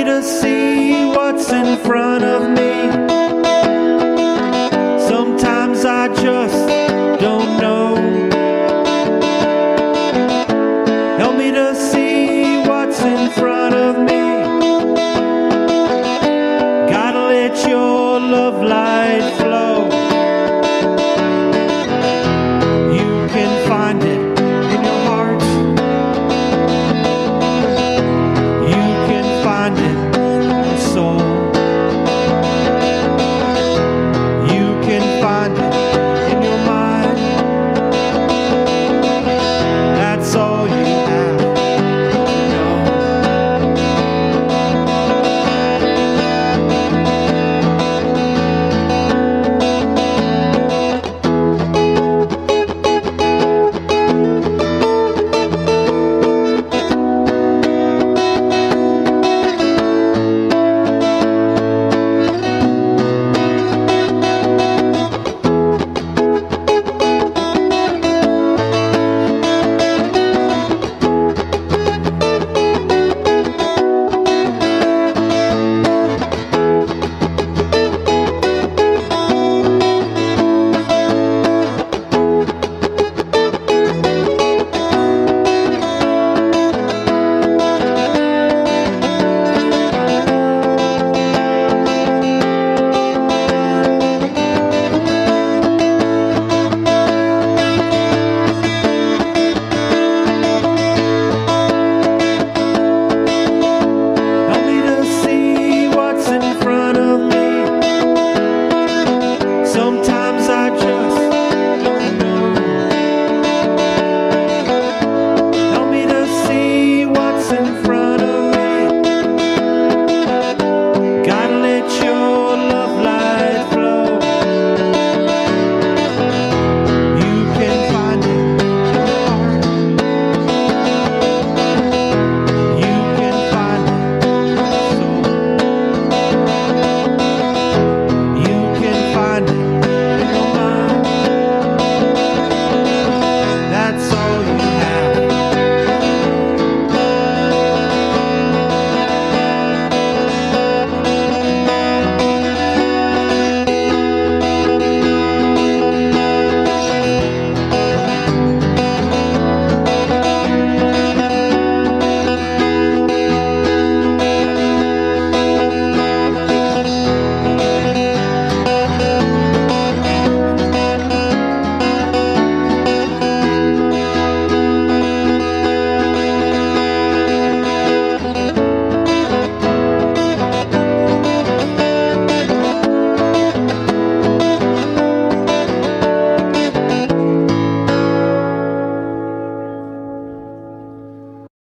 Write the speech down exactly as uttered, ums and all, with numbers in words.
me to see what's in front of me. Sometimes I just